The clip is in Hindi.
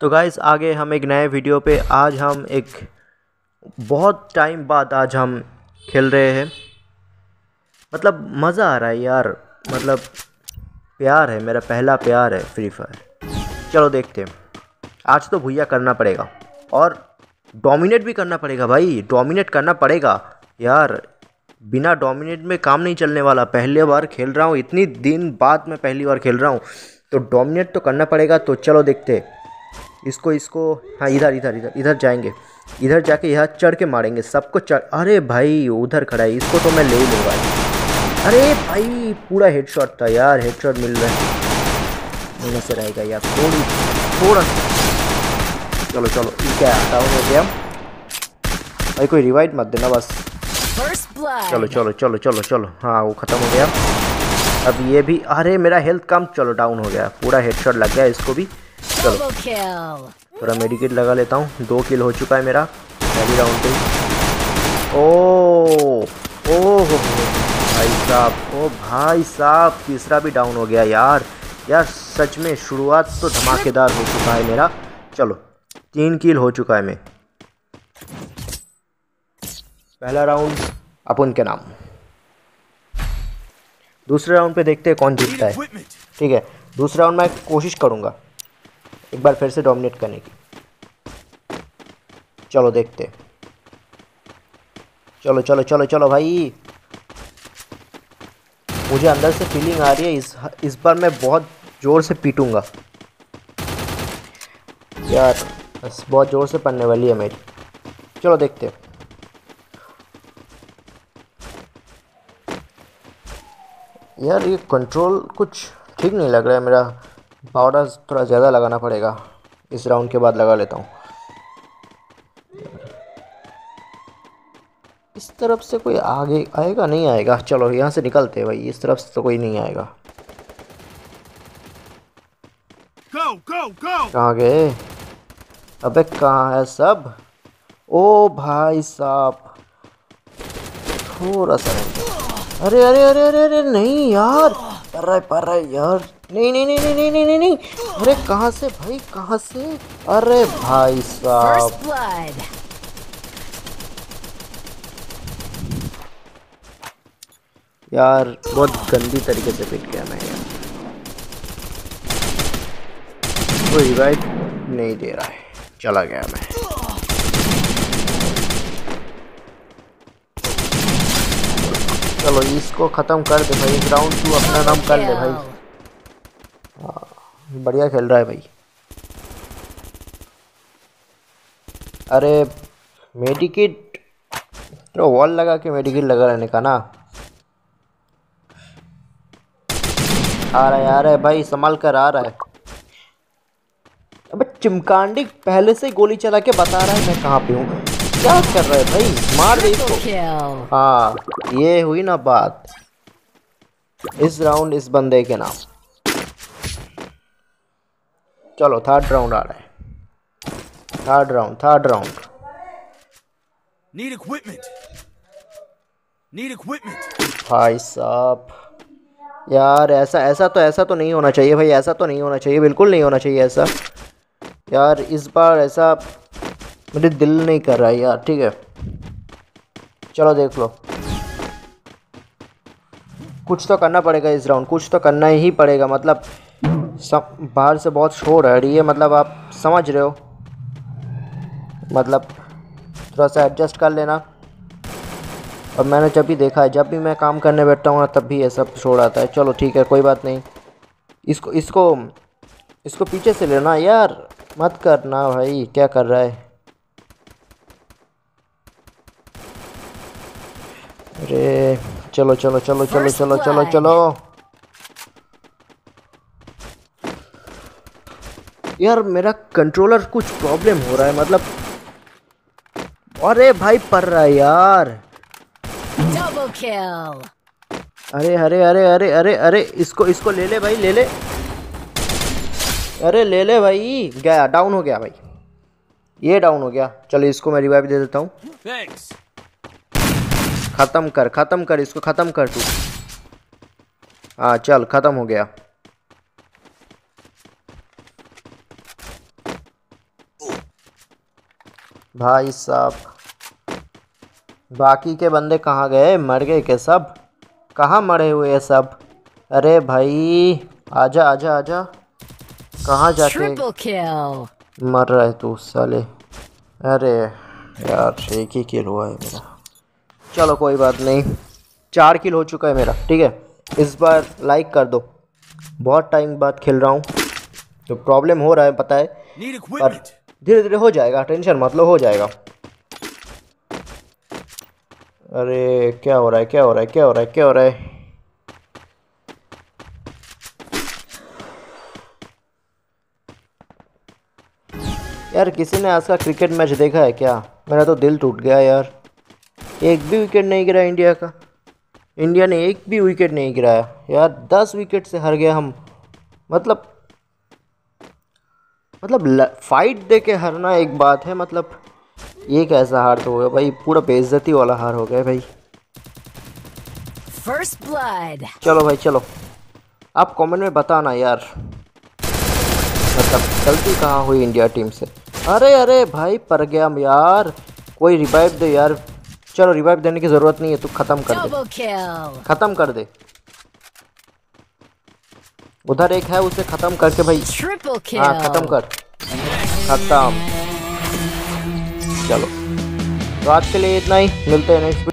तो गाइस आगे हम एक नए वीडियो पे आज हम एक बहुत टाइम बाद आज हम खेल रहे हैं। मतलब मज़ा आ रहा है यार, मतलब प्यार है, मेरा पहला प्यार है फ्री फायर। चलो देखते हैं, आज तो भुइया करना पड़ेगा और डोमिनेट भी करना पड़ेगा भाई, डोमिनेट करना पड़ेगा यार, बिना डोमिनेट में काम नहीं चलने वाला। पहली बार खेल रहा हूँ, इतनी दिन बाद मैं पहली बार खेल रहा हूँ, तो डोमिनेट तो करना पड़ेगा। तो चलो देखते इसको इसको हाँ इधर इधर इधर इधर जाएंगे, इधर जाके यहाँ चढ़ के मारेंगे सबको। चढ़ अरे भाई उधर खड़ा है, इसको तो मैं ले ही लूँगा। अरे भाई पूरा हेडशॉट था यार, हेडशॉट मिल रहा है, मिलने से रहेगा यार थोड़ा। चलो चलो क्या डाउन हो गया भाई, कोई रिवाइव मत देना बस। चलो चलो चलो चलो चलो हाँ वो ख़त्म हो गया। अब ये भी, अरे मेरा हेल्थ कम, चलो डाउन हो गया, पूरा हेडशॉट लग गया इसको भी। चलो थोड़ा मेडिकेट लगा लेता हूँ, 2 किल हो चुका है मेरा पहली राउंड पे। ओह भाई साहब, ओ भाई साहब तीसरा भी डाउन हो गया यार। यार सच में शुरुआत तो धमाकेदार हो चुका है मेरा। चलो 3 किल हो चुका है मैं, पहला राउंड अपन के नाम। दूसरे राउंड पे देखते हैं कौन जीतता है। ठीक है, दूसरा राउंड मैं कोशिश करूँगा एक बार फिर से डोमिनेट करने की। चलो देखते हैं, चलो चलो चलो चलो भाई। मुझे अंदर से फीलिंग आ रही है इस बार मैं बहुत ज़ोर से पीटूँगा यार, बहुत ज़ोर से पड़ने वाली है मेरी। चलो देखते हैं। यार ये कंट्रोल कुछ ठीक नहीं लग रहा है मेरा, पाउडर थोड़ा ज़्यादा लगाना पड़ेगा, इस राउंड के बाद लगा लेता हूँ। इस तरफ से कोई आगे आएगा नहीं आएगा, चलो यहाँ से निकलते हैं भाई, इस तरफ से तो कोई नहीं आएगा। कहाँ गए, अबे कहाँ है सब। ओ भाई साहब थोड़ा सा, अरे अरे अरे अरे अरे नहीं यार, पर रहा है यार, नहीं नहीं नहीं नहीं नहीं नहीं नहीं नहीं, अरे कहाँ से भाई कहाँ से। अरे भाई साहब यार बहुत गंदी तरीके से पिट गया मैं यार, कोई रिवाइव नहीं दे रहा है, चला गया मैं। चलो इसको ख़त्म कर दे भाई, ग्राउंड 2 अपना नाम कर ले भाई, बढ़िया खेल रहा है भाई। अरे मेडिकिट तो वॉल लगा के मेडिकिट लगा रहने का ना। आ रहा है भाई, संभाल कर आ रहा है। अबे चिमकांडी पहले से गोली चला के बता रहा है मैं कहाँ पे हूँ, क्या कर रहा है भाई, मार दे इसको। हाँ ये हुई ना बात, इस राउंड इस बंदे के नाम। चलो थर्ड राउंड आ रहा है, थर्ड राउंड। Need equipment. भाई साहब यार ऐसा तो नहीं होना चाहिए भाई, ऐसा तो नहीं होना चाहिए, बिल्कुल नहीं होना चाहिए ऐसा यार। इस बार ऐसा मेरे दिल नहीं कर रहा है यार। ठीक है चलो देख लो, कुछ तो करना पड़ेगा इस राउंड, कुछ तो करना ही पड़ेगा। मतलब सब बाहर से बहुत शोर आ रही है, मतलब आप समझ रहे हो, मतलब थोड़ा सा एडजस्ट कर लेना। और मैंने जब भी देखा है, जब भी मैं काम करने बैठता हूँ ना तब भी ये सब शोर आता है। चलो ठीक है कोई बात नहीं, इसको इसको इसको पीछे से लेना यार, मत करना भाई, क्या कर रहा है। अरे चलो चलो चलो चलो चलो चलो चलो यार मेरा कंट्रोलर कुछ प्रॉब्लम हो रहा है मतलब। अरे भाई पड़ रहा है यार, अरे अरे अरे अरे अरे अरे इसको ले ले भाई, ले ले, अरे ले ले भाई, गया डाउन हो गया भाई, ये डाउन हो गया। चलो इसको मैं रिवाइव दे देता हूँ, ख़त्म कर इसको, ख़त्म कर तू। हाँ चल ख़त्म हो गया। भाई साहब, बाकी के बंदे कहाँ गए? मर गए के सब? कहाँ मरे हुए हैं सब? अरे भाई आजा आजा आजा, कहाँ जाके मर रहा है तू साले? अरे यार एक ही किल हुआ है मेरा, चलो कोई बात नहीं, 4 किल हो चुका है मेरा। ठीक है, इस बार लाइक कर दो, बहुत टाइम बाद खेल रहा हूँ तो प्रॉब्लम हो रहा है पता है, पर धीरे धीरे हो जाएगा, टेंशन मत लो, हो जाएगा। अरे क्या हो रहा है, क्या हो रहा है, क्या हो रहा है, क्या हो रहा है? यार किसी ने आज का क्रिकेट मैच देखा है क्या? मेरा तो दिल टूट गया यार, एक भी विकेट नहीं गिरा इंडिया का, इंडिया ने एक भी विकेट नहीं गिराया यार, 10 विकेट से हार गया हम। मतलब फाइट दे के हारना एक बात है, मतलब ये कैसा हार तो हो गया भाई, पूरा बेइज्जती वाला हार हो गया भाई। First blood. चलो भाई चलो, आप कमेंट में बताना यार मतलब गलती कहाँ हुई इंडिया टीम से। अरे अरे भाई पर गया यार, कोई रिवाइव दे यार। चलो रिवाइव देने की जरूरत नहीं है, तू खत्म कर दे, खत्म कर दे। उधर एक है, उसे खत्म करके भाई, हाँ खत्म कर, खत्म। चलो तो आज के लिए इतना ही, मिलते हैं नेक्स्ट।